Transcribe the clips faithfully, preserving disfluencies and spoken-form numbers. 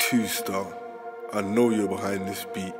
two star, I know you're behind this beat.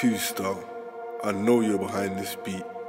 two star, I know you're behind this beat.